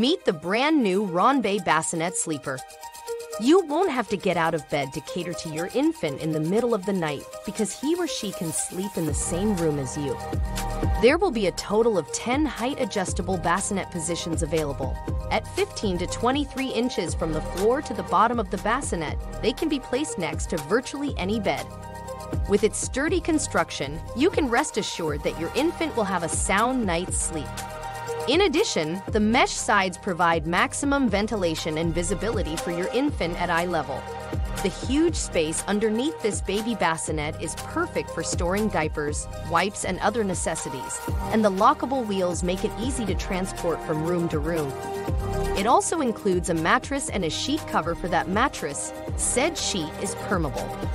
Meet the brand new Ronbei Bassinet Sleeper. You won't have to get out of bed to cater to your infant in the middle of the night because he or she can sleep in the same room as you. There will be a total of 10 height-adjustable bassinet positions available. At 15 to 23 inches from the floor to the bottom of the bassinet, they can be placed next to virtually any bed. With its sturdy construction, you can rest assured that your infant will have a sound night's sleep. In addition, the mesh sides provide maximum ventilation and visibility for your infant at eye level. The huge space underneath this baby bassinet is perfect for storing diapers, wipes, and other necessities, and the lockable wheels make it easy to transport from room to room. It also includes a mattress and a sheet cover for that mattress. Said sheet is permeable.